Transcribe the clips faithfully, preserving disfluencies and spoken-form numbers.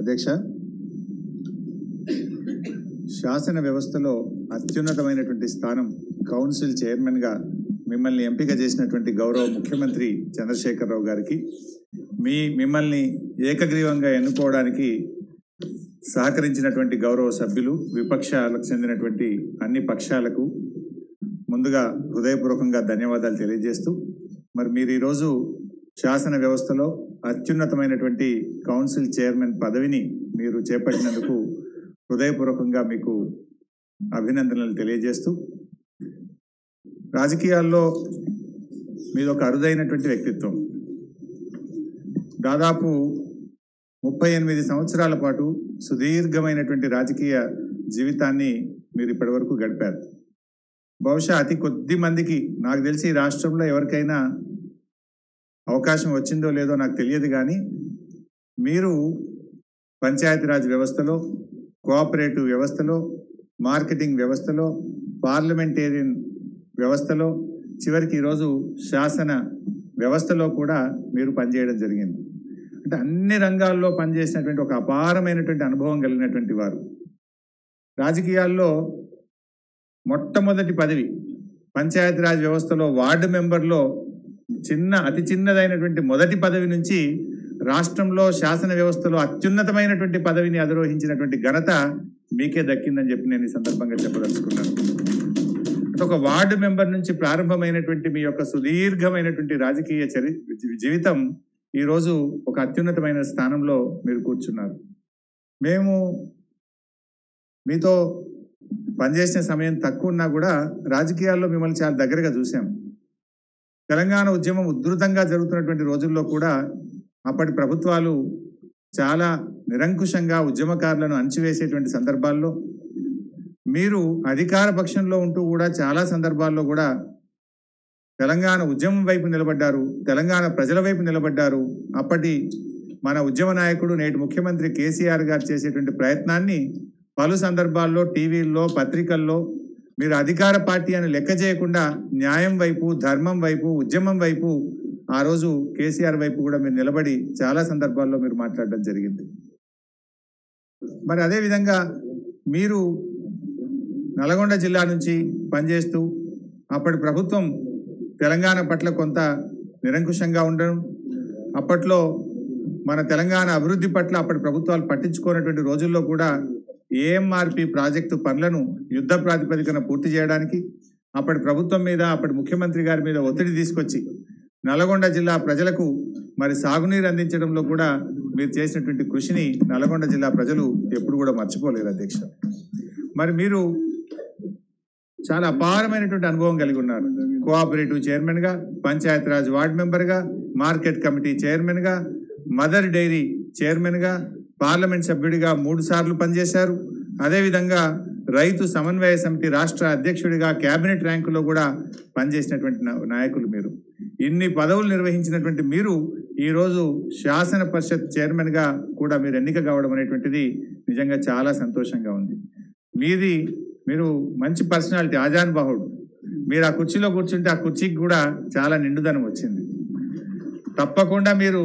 అధ్యక్ష, శాసన వ్యవస్థలో అత్యున్నతమైనటువంటి స్థానం కౌన్సిల్ చైర్మన్గా మిమ్మల్ని ఎంపిక చేసినటువంటి గౌరవ ముఖ్యమంత్రి చంద్రశేఖరరావు గారికి, మీ మిమ్మల్ని ఏకగ్రీవంగా ఎన్నుకోవడానికి సహకరించినటువంటి గౌరవ సభ్యులు, విపక్షాలకు చెందినటువంటి అన్ని పక్షాలకు ముందుగా హృదయపూర్వకంగా ధన్యవాదాలు తెలియజేస్తూ, మరి మీరు ఈరోజు శాసన వ్యవస్థలో అత్యున్నతమైనటువంటి కౌన్సిల్ చైర్మన్ పదవిని మీరు చేపట్టినందుకు హృదయపూర్వకంగా మీకు అభినందనలు తెలియజేస్తూ, రాజకీయాల్లో మీది ఒక అరుదైనటువంటి వ్యక్తిత్వం. దాదాపు ముప్పై ఎనిమిది సంవత్సరాల పాటు సుదీర్ఘమైనటువంటి రాజకీయ జీవితాన్ని మీరు ఇప్పటి వరకు గడిపారు. బహుశా అతి కొద్ది మందికి, నాకు తెలిసి ఈ రాష్ట్రంలో ఎవరికైనా అవకాశం వచ్చిందో లేదో నాకు తెలియదు, కానీ మీరు పంచాయతీరాజ్ వ్యవస్థలో, కోఆపరేటివ్ వ్యవస్థలో, మార్కెటింగ్ వ్యవస్థలో, పార్లమెంటేరియన్ వ్యవస్థలో, చివరికి ఈరోజు శాసన వ్యవస్థలో కూడా మీరు పనిచేయడం జరిగింది. అంటే అన్ని రంగాల్లో పనిచేసినటువంటి ఒక అపారమైనటువంటి అనుభవం కలిగినటువంటి వారు. రాజకీయాల్లో మొట్టమొదటి పదవి పంచాయతీరాజ్ వ్యవస్థలో వార్డు మెంబర్లో చిన్న అతి చిన్నదైనటువంటి మొదటి పదవి నుంచి రాష్ట్రంలో శాసన వ్యవస్థలో అత్యున్నతమైనటువంటి పదవిని అధిరోహించినటువంటి ఘనత మీకే దక్కిందని చెప్పి నేను ఈ సందర్భంగా చెప్పదలుచుకున్నాను. ఒక వార్డు మెంబర్ నుంచి ప్రారంభమైనటువంటి మీ యొక్క సుదీర్ఘమైనటువంటి రాజకీయ చరి జీవితం ఈరోజు ఒక అత్యున్నతమైన స్థానంలో మీరు కూర్చున్నారు. మేము మీతో పనిచేసిన సమయం తక్కువ ఉన్నా కూడా రాజకీయాల్లో మిమ్మల్ని చాలా దగ్గరగా చూసాం. తెలంగాణ ఉద్యమం ఉధృతంగా జరుగుతున్నటువంటి రోజుల్లో కూడా అప్పటి ప్రభుత్వాలు చాలా నిరంకుశంగా ఉద్యమకారులను అణచివేసేటువంటి సందర్భాల్లో మీరు అధికార పక్షంలో ఉంటూ కూడా చాలా సందర్భాల్లో కూడా తెలంగాణ ఉద్యమం వైపు నిలబడ్డారు, తెలంగాణ ప్రజల వైపు నిలబడ్డారు. అప్పటి మన ఉద్యమ నాయకుడు నేటి ముఖ్యమంత్రి కేసీఆర్ గారు చేసేటువంటి ప్రయత్నాన్ని పలు సందర్భాల్లో టీవీల్లో, పత్రికల్లో మీరు అధికార పార్టీ అని లెక్క చేయకుండా న్యాయం వైపు, ధర్మం వైపు, ఉద్యమం వైపు ఆ రోజు కేసీఆర్ వైపు కూడా మీరు నిలబడి చాలా సందర్భాల్లో మీరు మాట్లాడడం జరిగింది. మరి అదేవిధంగా మీరు నల్గొండ జిల్లా నుంచి పనిచేస్తూ అప్పటి ప్రభుత్వం తెలంగాణ పట్ల కొంత నిరంకుశంగా ఉండడం, అప్పట్లో మన తెలంగాణ అభివృద్ధి పట్ల అప్పటి ప్రభుత్వాలు పట్టించుకోనటువంటి రోజుల్లో కూడా ఏఎంఆర్పి ప్రాజెక్టు పనులను యుద్ధ ప్రాతిపదికన పూర్తి చేయడానికి అప్పటి ప్రభుత్వం మీద, అప్పటి ముఖ్యమంత్రి గారి మీద ఒత్తిడి తీసుకొచ్చి నల్గొండ జిల్లా ప్రజలకు మరి సాగునీరు అందించడంలో కూడా మీరు చేసినటువంటి కృషిని నల్గొండ జిల్లా ప్రజలు ఎప్పుడు కూడా మర్చిపోలేరు అధ్యక్ష. మరి మీరు చాలా అపారమైనటువంటి అనుభవం కలిగి ఉన్నారు. కోఆపరేటివ్ చైర్మన్గా, పంచాయతీరాజ్ వార్డు మెంబర్గా, మార్కెట్ కమిటీ చైర్మన్గా, మదర్ డైరీ చైర్మన్గా, పార్లమెంట్ సభ్యుడిగా మూడు సార్లు పనిచేశారు. అదేవిధంగా రైతు సమన్వయ సమితి రాష్ట్ర అధ్యక్షుడిగా కేబినెట్ ర్యాంకులో కూడా పనిచేసినటువంటి నాయకులు మీరు. ఇన్ని పదవులు నిర్వహించినటువంటి మీరు ఈరోజు శాసన పరిషత్ చైర్మన్గా కూడా మీరు ఎన్నిక కావడం అనేటువంటిది నిజంగా చాలా సంతోషంగా ఉంది. మీది మీరు మంచి పర్సనాలిటీ, ఆజానుబాహుడు. మీరు ఆ కుర్చీలో కూర్చుంటే ఆ కుర్చీకి కూడా చాలా నిండుదనం వచ్చింది. తప్పకుండా మీరు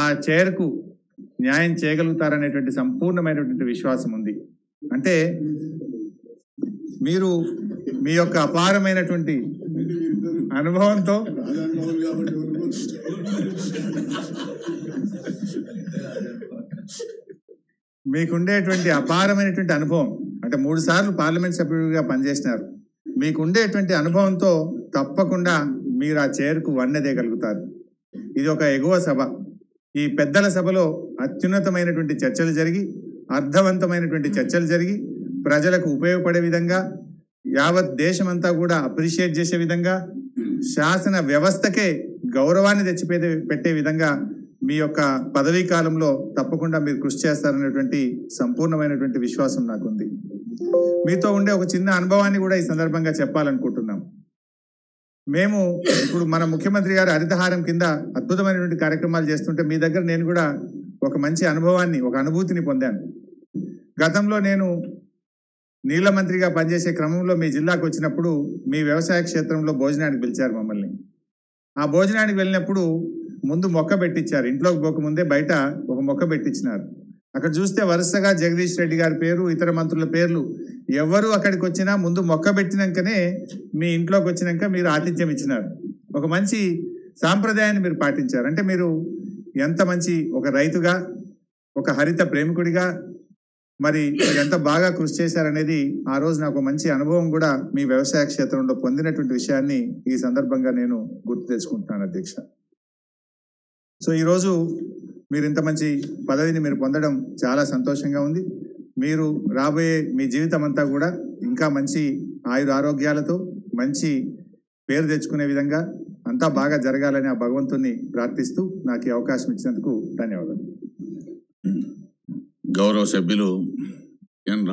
ఆ చైర్కు న్యాయం చేయగలుగుతారనేటువంటి సంపూర్ణమైనటువంటి విశ్వాసం ఉంది. అంటే మీరు మీ యొక్క అపారమైనటువంటి అనుభవంతో మీకుండేటువంటి అపారమైనటువంటి అనుభవం, అంటే మూడు సార్లు పార్లమెంట్ సభ్యుడిగా పనిచేసినారు, మీకుండేటువంటి అనుభవంతో తప్పకుండా మీరు ఆ చైర్కు వన్నెదేయగలుగుతారు. ఇది ఒక ఎగువ సభ. ఈ పెద్దల సభలో అత్యున్నతమైనటువంటి చర్చలు జరిగి, అర్థవంతమైనటువంటి చర్చలు జరిగి, ప్రజలకు ఉపయోగపడే విధంగా, యావత్ దేశమంతా కూడా అప్రిషియేట్ చేసే విధంగా, శాసన వ్యవస్థకే గౌరవాన్ని తెచ్చిపెట్టే పెట్టే విధంగా మీ యొక్క పదవీ కాలంలో తప్పకుండా మీరు కృషి చేస్తారనేటువంటి సంపూర్ణమైనటువంటి విశ్వాసం నాకుంది. మీతో ఉండే ఒక చిన్న అనుభవాన్ని కూడా ఈ సందర్భంగా చెప్పాలనుకుంటున్నాం. మేము ఇప్పుడు మన ముఖ్యమంత్రి గారు హరితహారం కింద అద్భుతమైనటువంటి కార్యక్రమాలు చేస్తుంటే మీ దగ్గర నేను కూడా ఒక మంచి అనుభవాన్ని, ఒక అనుభూతిని పొందాను. గతంలో నేను నీళ్ల మంత్రిగా పనిచేసే క్రమంలో మీ జిల్లాకు వచ్చినప్పుడు మీ వ్యవసాయ క్షేత్రంలో భోజనానికి పిలిచారు మమ్మల్ని. ఆ భోజనానికి వెళ్ళినప్పుడు ముందు మొక్క పెట్టించారు, ఇంట్లోకి పోకముందే బయట ఒక మొక్క పెట్టించినారు. అక్కడ చూస్తే వరుసగా జగదీష్ రెడ్డి గారి పేరు, ఇతర మంత్రుల పేర్లు. ఎవరు అక్కడికి వచ్చినా ముందు మొక్క పెట్టినాకనే మీ ఇంట్లోకి వచ్చినాక మీరు ఆతిథ్యం ఇచ్చినారు. ఒక మంచి సాంప్రదాయాన్ని మీరు పాటించారు. అంటే మీరు ఎంత మంచి ఒక రైతుగా, ఒక హరిత ప్రేమికుడిగా మరి ఎంత బాగా కృషి చేశారనేది ఆ రోజు నాకు మంచి అనుభవం కూడా మీ వ్యవసాయ క్షేత్రంలో పొందినటువంటి విషయాన్ని ఈ సందర్భంగా నేను గుర్తు తెచ్చుకుంటున్నాను అధ్యక్ష. సో ఈరోజు మీరు ఇంత మంచి పదవిని మీరు పొందడం చాలా సంతోషంగా ఉంది. మీరు రాబోయే మీ జీవితం అంతా కూడా ఇంకా మంచి ఆయుర ఆరోగ్యాలతో మంచి పేరు తెచ్చుకునే విధంగా అంతా బాగా జరగాలని ఆ భగవంతుని ప్రార్థిస్తూ నాకు ఈ అవకాశం ఇచ్చినందుకు ధన్యవాదాలు. గౌరవ సభ్యులు ఎన్